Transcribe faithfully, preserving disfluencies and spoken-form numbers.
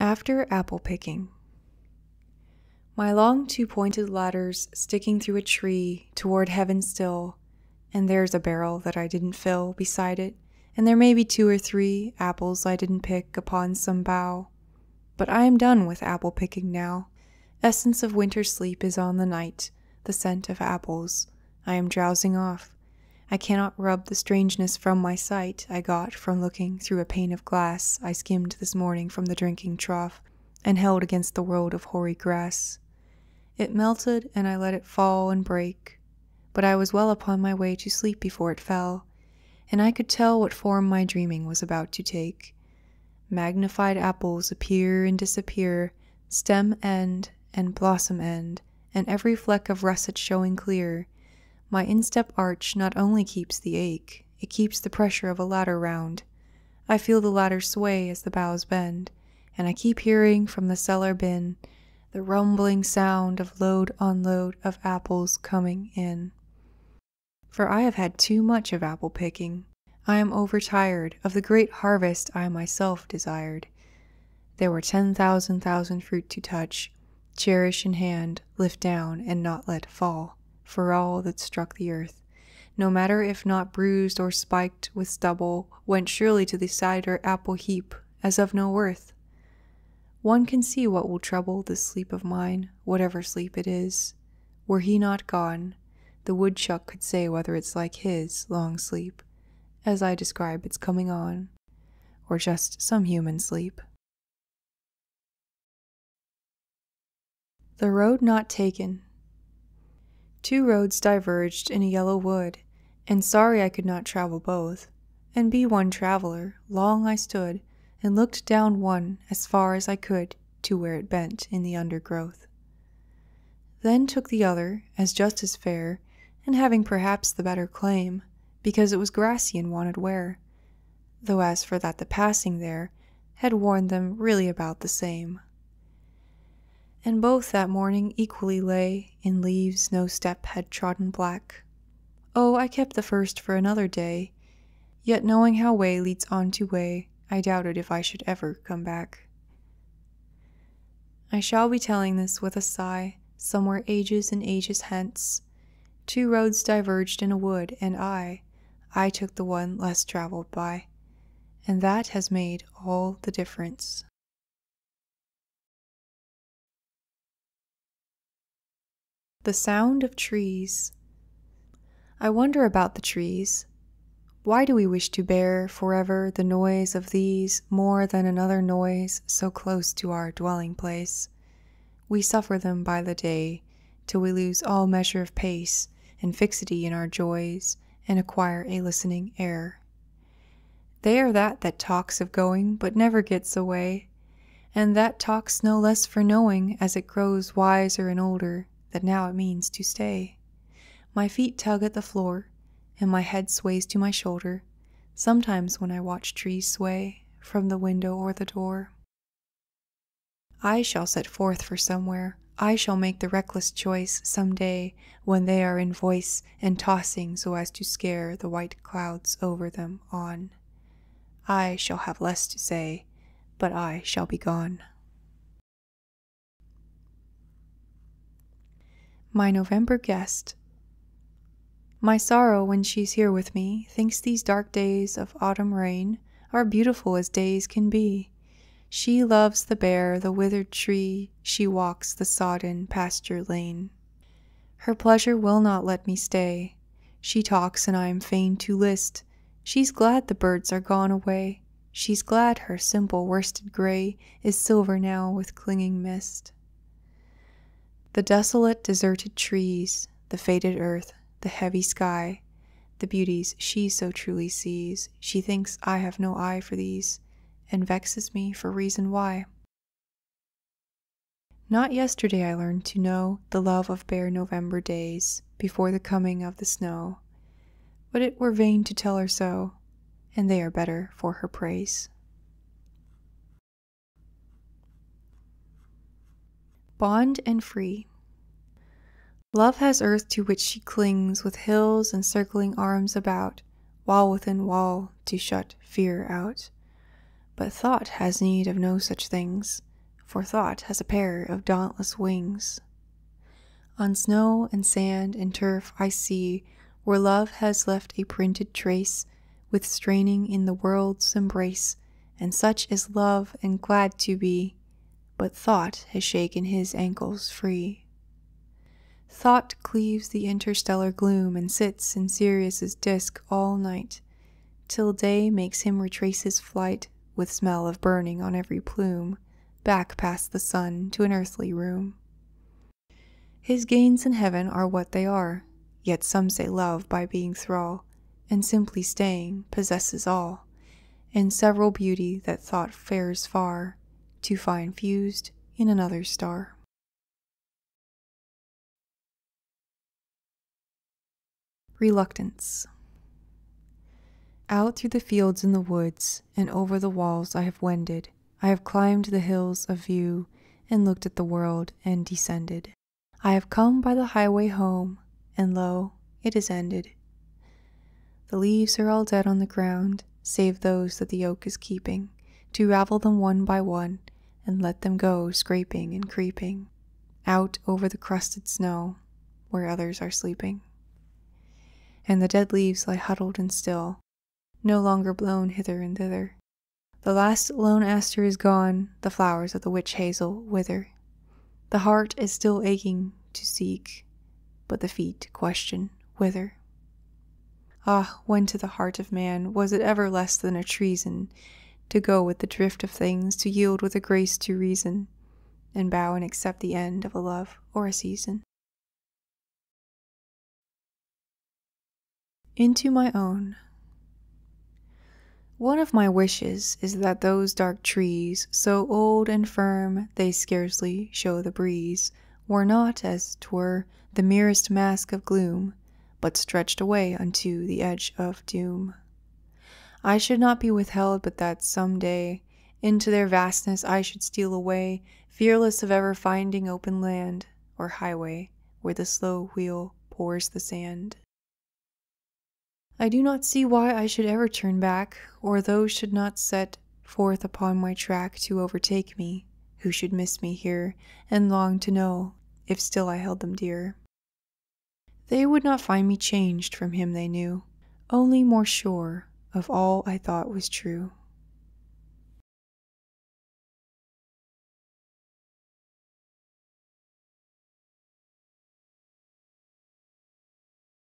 After Apple-Picking. My long two-pointed ladder's sticking through a tree toward heaven still, and there's a barrel that I didn't fill beside it, and there may be two or three apples I didn't pick upon some bough. But I am done with apple-picking now. Essence of winter sleep is on the night, the scent of apples. I am drowsing off. I cannot rub the strangeness from my sight I got from looking through a pane of glass I skimmed this morning from the drinking trough and held against the world of hoary grass. It melted and I let it fall and break, but I was well upon my way to sleep before it fell, and I could tell what form my dreaming was about to take. Magnified apples appear and disappear, stem end and blossom end, and every fleck of russet showing clear. My instep arch not only keeps the ache, it keeps the pressure of a ladder round. I feel the ladder sway as the boughs bend, and I keep hearing from the cellar bin the rumbling sound of load on load of apples coming in. For I have had too much of apple picking. I am overtired of the great harvest I myself desired. There were ten thousand thousand fruit to touch, cherish in hand, lift down, and not let fall. For all that struck the earth, no matter if not bruised or spiked with stubble, went surely to the cider apple heap, as of no worth. One can see what will trouble this sleep of mine, whatever sleep it is. Were he not gone, the woodchuck could say whether it's like his long sleep, as I describe its coming on, or just some human sleep. The Road Not Taken. Two roads diverged in a yellow wood, and sorry I could not travel both, and be one traveller, long I stood, and looked down one as far as I could to where it bent in the undergrowth. Then took the other, as just as fair, and having perhaps the better claim, because it was grassy and wanted wear, though as for that the passing there had warned them really about the same. And both that morning equally lay in leaves no step had trodden black. Oh, I kept the first for another day, yet knowing how way leads on to way, I doubted if I should ever come back. I shall be telling this with a sigh, somewhere ages and ages hence. Two roads diverged in a wood, and I, I took the one less traveled by, and that has made all the difference. The Sound of Trees. I wonder about the trees. Why do we wish to bear forever the noise of these more than another noise so close to our dwelling place? We suffer them by the day, till we lose all measure of pace and fixity in our joys, and acquire a listening air. They are that that talks of going, but never gets away, and that talks no less for knowing, as it grows wiser and older, that now it means to stay. My feet tug at the floor, and my head sways to my shoulder, sometimes when I watch trees sway from the window or the door. I shall set forth for somewhere, I shall make the reckless choice some day, when they are in voice and tossing so as to scare the white clouds over them on. I shall have less to say, but I shall be gone. My November Guest. My sorrow, when she's here with me, thinks these dark days of autumn rain are beautiful as days can be. She loves the bare, the withered tree, she walks the sodden pasture lane. Her pleasure will not let me stay. She talks and I am fain to list. She's glad the birds are gone away. She's glad her simple worsted grey is silver now with clinging mist. The desolate, deserted trees, the faded earth, the heavy sky, the beauties she so truly sees, she thinks I have no eye for these, and vexes me for reason why. Not yesterday I learned to know the love of bare November days, before the coming of the snow, but it were vain to tell her so, and they are better for her praise. Bond and Free. Love has earth to which she clings, with hills and circling arms about, wall within wall, to shut fear out. But thought has need of no such things, for thought has a pair of dauntless wings. On snow and sand and turf I see where love has left a printed trace, with straining in the world's embrace, and such is love and glad to be, but thought has shaken his ankles free. Thought cleaves the interstellar gloom and sits in Sirius's disk all night, till day makes him retrace his flight, with smell of burning on every plume, back past the sun to an earthly room. His gains in heaven are what they are, yet some say love by being thrall, and simply staying possesses all, and several beauty that thought fares far, to find fused in another star. Reluctance. Out through the fields and the woods, and over the walls I have wended, I have climbed the hills of view, and looked at the world, and descended. I have come by the highway home, and lo, it is ended. The leaves are all dead on the ground, save those that the oak is keeping, to ravel them one by one, and let them go scraping and creeping, out over the crusted snow, where others are sleeping. And the dead leaves lie huddled and still, no longer blown hither and thither. The last lone aster is gone, the flowers of the witch hazel wither. The heart is still aching to seek, but the feet question whither. Ah, when to the heart of man was it ever less than a treason to go with the drift of things, to yield with a grace to reason, and bow and accept the end of a love or a season. Into My Own. One of my wishes is that those dark trees, so old and firm they scarcely show the breeze, were not, as 'twere, the merest mask of gloom, but stretched away unto the edge of doom. I should not be withheld, but that some day into their vastness I should steal away, fearless of ever finding open land or highway where the slow wheel pours the sand. I do not see why I should ever turn back, or those should not set forth upon my track to overtake me, who should miss me here, and long to know if still I held them dear. They would not find me changed from him they knew, only more sure of all I thought was true.